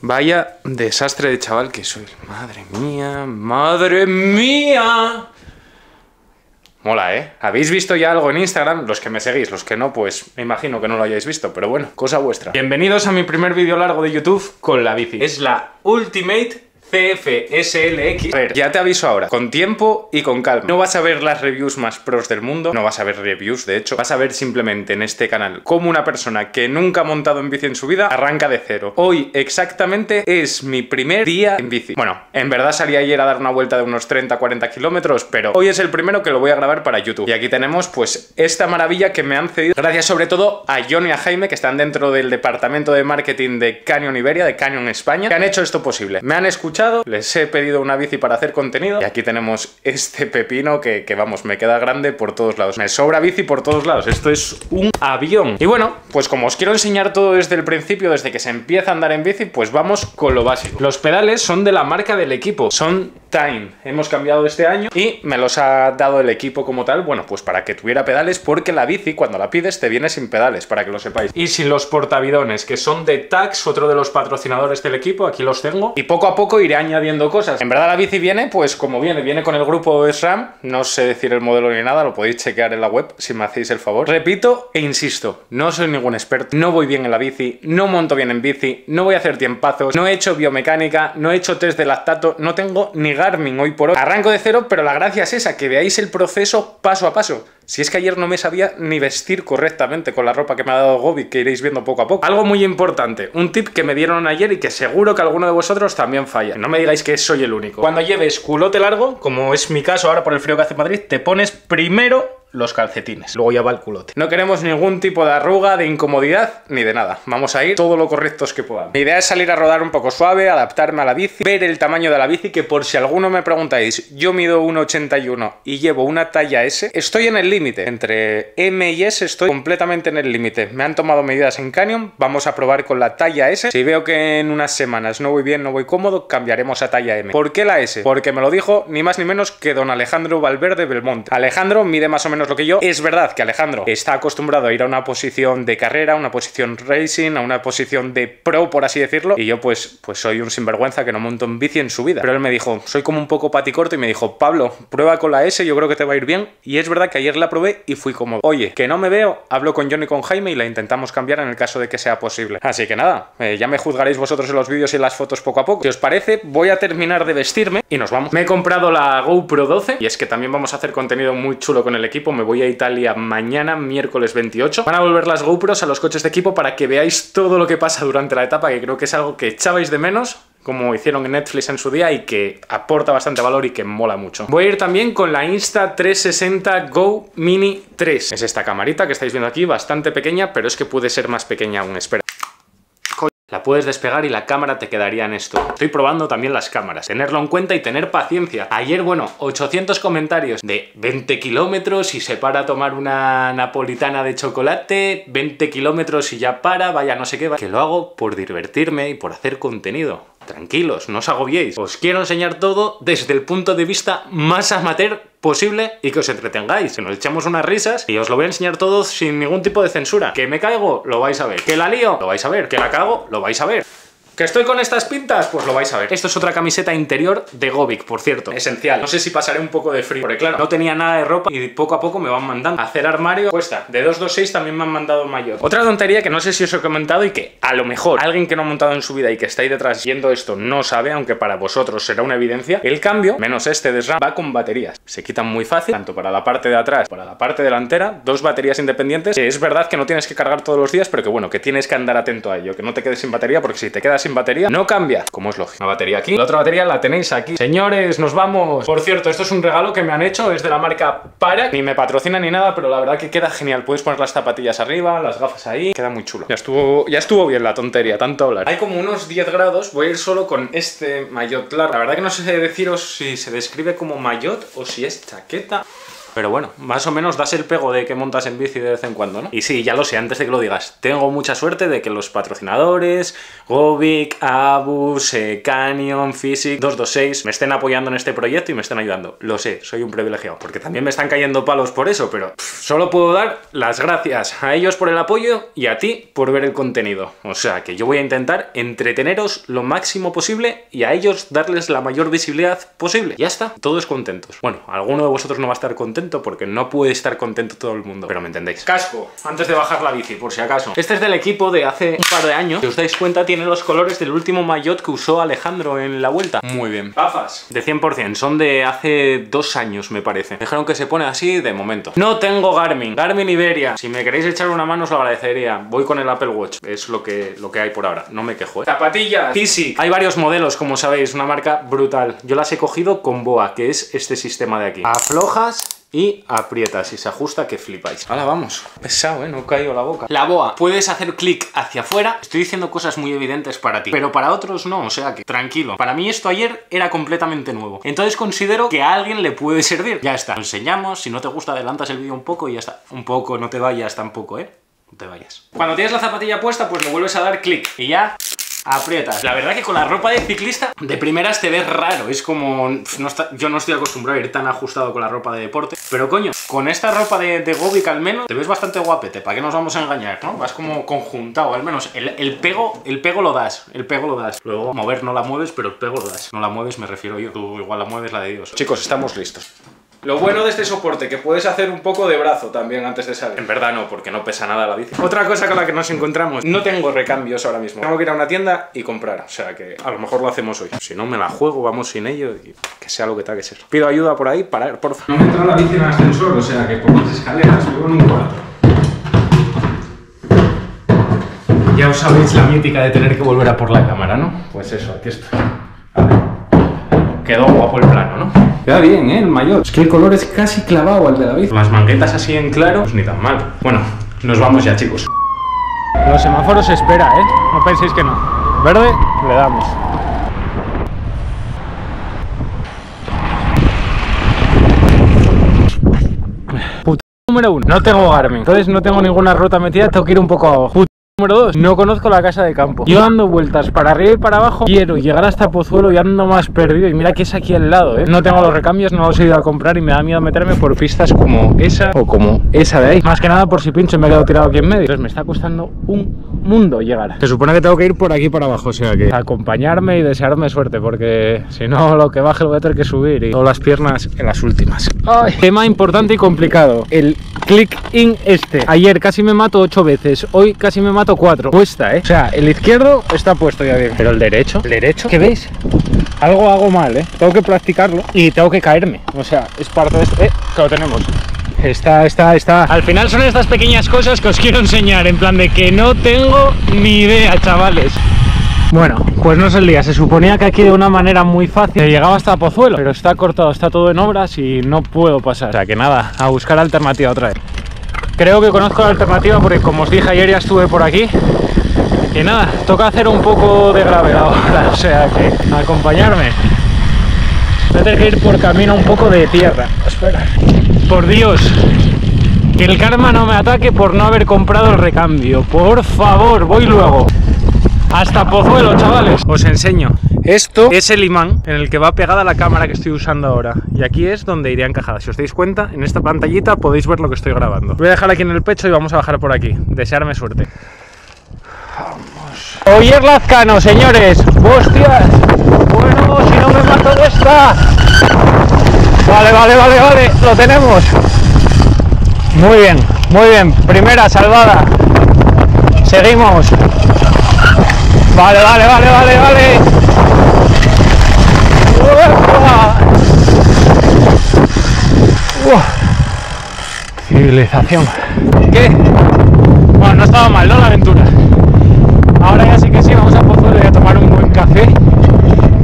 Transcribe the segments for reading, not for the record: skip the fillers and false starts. Vaya desastre de chaval que soy. Madre mía, madre mía. Mola, ¿eh? ¿Habéis visto ya algo en Instagram? Los que me seguís, los que no, pues me imagino que no lo hayáis visto, pero bueno, cosa vuestra. Bienvenidos a mi primer vídeo largo de YouTube con la bici. Es la Ultimate CFSLX. A ver, ya te aviso ahora, con tiempo y con calma. No vas a ver las reviews más pros del mundo, no vas a ver reviews, de hecho, vas a ver simplemente en este canal cómo una persona que nunca ha montado en bici en su vida arranca de cero. Hoy exactamente es mi primer día en bici. Bueno, en verdad salí ayer a dar una vuelta de unos 30-40 kilómetros, pero hoy es el primero que lo voy a grabar para YouTube. Y aquí tenemos pues esta maravilla que me han cedido, gracias sobre todo a Jon y a Jaime, que están dentro del departamento de marketing de Canyon Iberia, de Canyon España, que han hecho esto posible. Me han escuchado, les he pedido una bici para hacer contenido y aquí tenemos este pepino que vamos, me queda grande por todos lados. Me sobra bici por todos lados. Esto es un avión. Y bueno, pues como os quiero enseñar todo desde el principio, desde que se empieza a andar en bici, pues vamos con lo básico. Los pedales son de la marca del equipo. Son Time. Hemos cambiado este año y me los ha dado el equipo como tal, bueno, pues para que tuviera pedales, porque la bici cuando la pides te viene sin pedales, para que lo sepáis. Y sin los portavidones, que son de TACS, otro de los patrocinadores del equipo, aquí los tengo. Y poco a poco iré añadiendo cosas. En verdad la bici viene pues como viene, viene con el grupo SRAM, no sé decir el modelo ni nada, lo podéis chequear en la web si me hacéis el favor. Repito e insisto, no soy ningún experto, no voy bien en la bici, no monto bien en bici, no voy a hacer tiempazos, no he hecho biomecánica, no he hecho test de lactato, no tengo ni Garmin hoy por hoy. Arranco de cero, pero la gracia es esa, que veáis el proceso paso a paso. Si es que ayer no me sabía ni vestir correctamente con la ropa que me ha dado Gobik, que iréis viendo poco a poco. Algo muy importante, un tip que me dieron ayer y que seguro que alguno de vosotros también falla. No me digáis que soy el único. Cuando lleves culote largo, como es mi caso ahora por el frío que hace en Madrid, te pones primero los calcetines, luego ya va el culote. No queremos ningún tipo de arruga, de incomodidad, ni de nada. Vamos a ir todo lo correctos que podamos. Mi idea es salir a rodar un poco suave, adaptarme a la bici, ver el tamaño de la bici, que por si alguno me preguntáis, yo mido 1,81 y llevo una talla S, estoy en el límite. Entre M y S estoy completamente en el límite. Me han tomado medidas en Canyon, vamos a probar con la talla S. Si veo que en unas semanas no voy bien, no voy cómodo, cambiaremos a talla M. ¿Por qué la S? Porque me lo dijo ni más ni menos que don Alejandro Valverde Belmonte. Alejandro mide más o menos lo que yo. Es verdad que Alejandro está acostumbrado a ir a una posición de carrera, una posición racing, a una posición de pro, por así decirlo, y yo pues soy un sinvergüenza que no monto en bici en su vida. Pero él me dijo, soy como un poco paticorto, y me dijo, Pablo, prueba con la S, yo creo que te va a ir bien. Y es verdad que ayer la probé y fui cómodo. Oye, que no me veo, hablo con Jon y con Jaime y la intentamos cambiar en el caso de que sea posible. Así que nada, ya me juzgaréis vosotros en los vídeos y en las fotos poco a poco. Si os parece, voy a terminar de vestirme y nos vamos. Me he comprado la GoPro 12 y es que también vamos a hacer contenido muy chulo con el equipo. Me voy a Italia mañana, miércoles 28. Van a volver las GoPros a los coches de equipo para que veáis todo lo que pasa durante la etapa, que creo que es algo que echabais de menos, como hicieron en Netflix en su día, y que aporta bastante valor y que mola mucho. Voy a ir también con la Insta 360 Go Mini 3. Es esta camarita que estáis viendo aquí, bastante pequeña, pero es que puede ser más pequeña aún. Espera. La puedes despegar y la cámara te quedaría en esto. Estoy probando también las cámaras. Tenerlo en cuenta y tener paciencia. Ayer, bueno, 800 comentarios de 20 kilómetros y se para a tomar una napolitana de chocolate, 20 kilómetros y ya para, vaya no sé qué. Que lo hago por divertirme y por hacer contenido. Tranquilos, no os agobiéis. Os quiero enseñar todo desde el punto de vista más amateur posible y que os entretengáis, que nos echemos unas risas, y os lo voy a enseñar todo sin ningún tipo de censura. Que me caigo, lo vais a ver. Que la lío, lo vais a ver. Que la cago, lo vais a ver. ¿Que estoy con estas pintas? Pues lo vais a ver. Esto es otra camiseta interior de Gobik, por cierto. Esencial. No sé si pasaré un poco de frío, porque claro, no tenía nada de ropa y poco a poco me van mandando. Hacer armario cuesta. De 226 también me han mandado mayor. Otra tontería que no sé si os he comentado y que a lo mejor alguien que no ha montado en su vida y que está ahí detrás viendo esto no sabe, aunque para vosotros será una evidencia, el cambio, menos este de SRAM, va con baterías. Se quitan muy fácil, tanto para la parte de atrás, para la parte delantera, dos baterías independientes, que es verdad que no tienes que cargar todos los días, pero que bueno, que tienes que andar atento a ello, que no te quedes sin batería, porque si te quedas sin batería no cambia, como es lógico. Una batería aquí, la otra batería la tenéis aquí. Señores, nos vamos. Por cierto, esto es un regalo que me han hecho, es de la marca Para. Ni me patrocina ni nada, pero la verdad que queda genial. Puedes poner las zapatillas arriba, las gafas ahí, queda muy chulo. Ya estuvo bien la tontería, tanto hablar. Hay como unos 10 grados, voy a ir solo con este maillot largo. La verdad que no sé deciros si se describe como maillot o si es chaqueta. Pero bueno, más o menos das el pego de que montas en bici de vez en cuando, ¿no? Y sí, ya lo sé, antes de que lo digas, tengo mucha suerte de que los patrocinadores, Gobik, ABUS, Canyon, Fizik, 226, me estén apoyando en este proyecto y me estén ayudando. Lo sé, soy un privilegiado, porque también me están cayendo palos por eso, pero solo puedo dar las gracias a ellos por el apoyo y a ti por ver el contenido. O sea, que yo voy a intentar entreteneros lo máximo posible y a ellos darles la mayor visibilidad posible. Ya está, todos contentos. Bueno, alguno de vosotros no va a estar contento, porque no puede estar contento todo el mundo, pero me entendéis. Casco, antes de bajar la bici, por si acaso. Este es del equipo de hace un par de años. Si os dais cuenta, tiene los colores del último maillot que usó Alejandro en la vuelta. Muy bien. Gafas de 100%, son de hace 2 años, me parece. Dejaron que se pone así de momento. No tengo Garmin, Garmin Iberia. Si me queréis echar una mano, os lo agradecería. Voy con el Apple Watch, es lo que hay por ahora. No me quejo, ¿eh? Zapatillas, Fizik. Hay varios modelos, como sabéis, una marca brutal. Yo las he cogido con BOA, que es este sistema de aquí. Aflojas y aprietas y se ajusta que flipáis. Ahora vamos. Pesado, ¿eh? No caigo la boca. La boa. Puedes hacer clic hacia afuera. Estoy diciendo cosas muy evidentes para ti, pero para otros no. O sea que tranquilo. Para mí esto ayer era completamente nuevo. Entonces considero que a alguien le puede servir. Ya está. Lo enseñamos. Si no te gusta, adelantas el vídeo un poco y ya está. Un poco. No te vayas tampoco, ¿eh? No te vayas. Cuando tienes la zapatilla puesta, pues le vuelves a dar clic y ya aprietas. La verdad que con la ropa de ciclista de primeras te ves raro, es como no está, yo no estoy acostumbrado a ir tan ajustado con la ropa de deporte, pero coño, con esta ropa de Gobik al menos te ves bastante guapete, ¿para qué nos vamos a engañar? ¿No? Vas como conjuntado, al menos el pego lo das, luego mover no la mueves, pero el pego lo das, no la mueves me refiero yo, tú igual la mueves la de Dios. Chicos, estamos listos. Lo bueno de este soporte, que puedes hacer un poco de brazo también antes de salir. En verdad no, porque no pesa nada la bici. Otra cosa con la que nos encontramos, no tengo recambios ahora mismo. Tengo que ir a una tienda y comprar, o sea que a lo mejor lo hacemos hoy. Si no me la juego, vamos sin ello y que sea lo que tenga que ser. Pido ayuda por ahí, parar, porfa. No me entra la bici en el ascensor, o sea que por las escaleras, vivo en un cuarto. Ya os sabéis la mítica de tener que volver a por la cámara, ¿no? Pues eso, aquí está. A ver. Quedó guapo el plano, ¿no? Queda bien, ¿eh? El mayor. Es que el color es casi clavado al de la bici. Las manguetas así en claro, pues ni tan mal. Bueno, nos vamos ya, chicos. Los semáforos se espera, ¿eh? No penséis que no. Verde, le damos. Puta número 1. No tengo Garmin, entonces no tengo ninguna ruta metida, tengo que ir un poco abajo. Puta número 2. No conozco la Casa de Campo. Yo dando vueltas para arriba y para abajo. Quiero llegar hasta Pozuelo y ando más perdido. Y mira que es aquí al lado, ¿eh? No tengo los recambios, no los he ido a comprar y me da miedo meterme por pistas como esa o como esa de ahí. Más que nada por si pincho y me he quedado tirado aquí en medio. Entonces me está costando un mundo llegar. Se supone que tengo que ir por aquí para abajo, o sea que acompañarme y desearme suerte, porque si no lo que baje lo voy a tener que subir y todas las piernas en las últimas. ¡Ay! Tema importante y complicado. El click in este. Ayer casi me mato 8 veces. Hoy casi me mato 4. Cuesta, ¿eh? O sea, el izquierdo está puesto ya bien. Pero el derecho, ¿qué veis? Algo hago mal, ¿eh? Tengo que practicarlo y tengo que caerme. O sea, es parte de esto. Que lo tenemos. Está. Al final son estas pequeñas cosas que os quiero enseñar. En plan de que no tengo ni idea, chavales. Bueno, pues no es el día. Se suponía que aquí de una manera muy fácil se llegaba hasta Pozuelo. Pero está cortado, está todo en obras y no puedo pasar. O sea, que nada, a buscar alternativa otra vez. Creo que conozco la alternativa porque, como os dije ayer, ya estuve por aquí. Y nada, toca hacer un poco de gravel ahora, o sea que acompañarme. Voy a tener que ir por camino un poco de tierra. Espera. Por Dios, que el karma no me ataque por no haber comprado el recambio. Por favor, voy luego. Hasta Pozuelo, chavales. Os enseño. Esto es el imán en el que va pegada la cámara que estoy usando ahora. Y aquí es donde iría encajada. Si os dais cuenta, en esta pantallita podéis ver lo que estoy grabando. Voy a dejar aquí en el pecho y vamos a bajar por aquí. Desearme suerte. Vamos. Oyer Lazcano, señores. ¡Hostias! Bueno, si no me mato de esta. Vale. Lo tenemos. Muy bien. Primera salvada. Seguimos. Vale. Civilización. ¿Qué? Bueno, no estaba mal, ¿no? La aventura. Ahora ya sí que sí, vamos a Pozuelo y a tomar un buen café.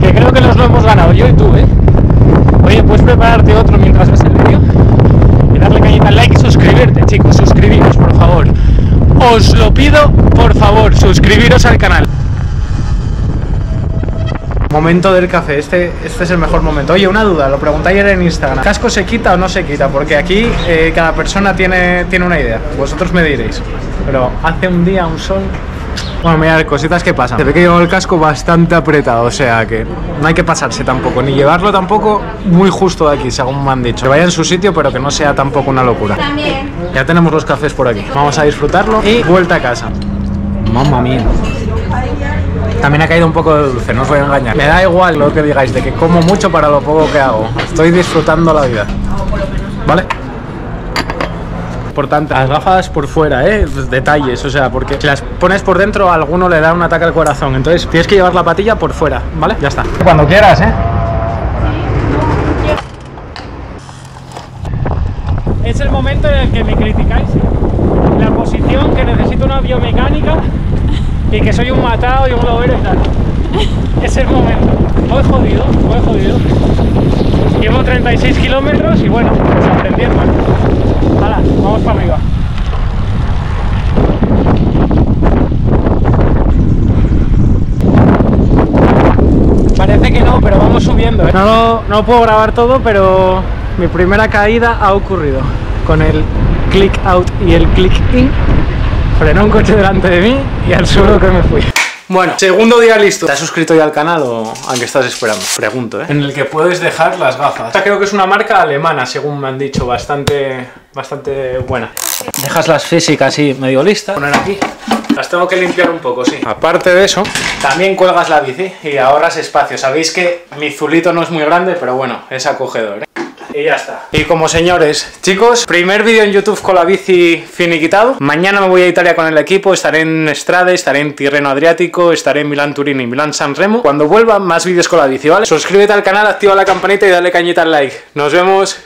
Que creo que nos lo hemos ganado, yo y tú, ¿eh? Oye, puedes prepararte otro mientras ves el vídeo. Y darle cañita al like y suscribirte, chicos. Suscribiros, por favor. Os lo pido, por favor, suscribiros al canal. Momento del café, este es el mejor momento. Oye, una duda, lo pregunté ayer en Instagram. ¿Casco se quita o no se quita? Porque aquí cada persona tiene una idea. Vosotros me diréis. Pero hace un día, un sol... Bueno, mirad, cositas que pasan. Se ve que llevo el casco bastante apretado, o sea que no hay que pasarse tampoco, ni llevarlo tampoco muy justo de aquí, según me han dicho. Que vaya en su sitio, pero que no sea tampoco una locura. También. Ya tenemos los cafés por aquí. Vamos a disfrutarlo y vuelta a casa. Mamma mía. También ha caído un poco de dulce, no os voy a engañar. Me da igual lo que digáis, de que como mucho para lo poco que hago. Estoy disfrutando la vida. ¿Vale? Importante, las gafas por fuera, detalles, o sea, porque si las pones por dentro a alguno le da un ataque al corazón, entonces tienes que llevar la patilla por fuera, ¿vale? Ya está. Cuando quieras, Es el momento en el que me criticáis la posición, que necesito una biomecánica y que soy un matado y un lobero y tal. Es el momento. Voy jodido. Llevo 36 kilómetros y bueno, pues aprendí, hermano. Hala, vamos para arriba. Parece que no, pero vamos subiendo, No puedo grabar todo, pero mi primera caída ha ocurrido. Con el click out y el click in, frenó un coche delante de mí y al suelo que me fui. Bueno, segundo día listo. ¿Te has suscrito ya al canal o a qué estás esperando? Pregunto, En el que puedes dejar las gafas. Esta creo que es una marca alemana, según me han dicho, bastante buena. Dejas las Fizik así medio listas. Poner aquí. Las tengo que limpiar un poco, sí. Aparte de eso, también cuelgas la bici y ahorras espacio. Sabéis que mi zulito no es muy grande, pero bueno, es acogedor, Y ya está. Y como señores, chicos, primer vídeo en YouTube con la bici finiquitado. Mañana me voy a Italia con el equipo, estaré en Strade, estaré en Tirreno Adriático, estaré en Milán Turín y Milán San Remo. Cuando vuelva, más vídeos con la bici, ¿vale? Suscríbete al canal, activa la campanita y dale cañita al like. Nos vemos.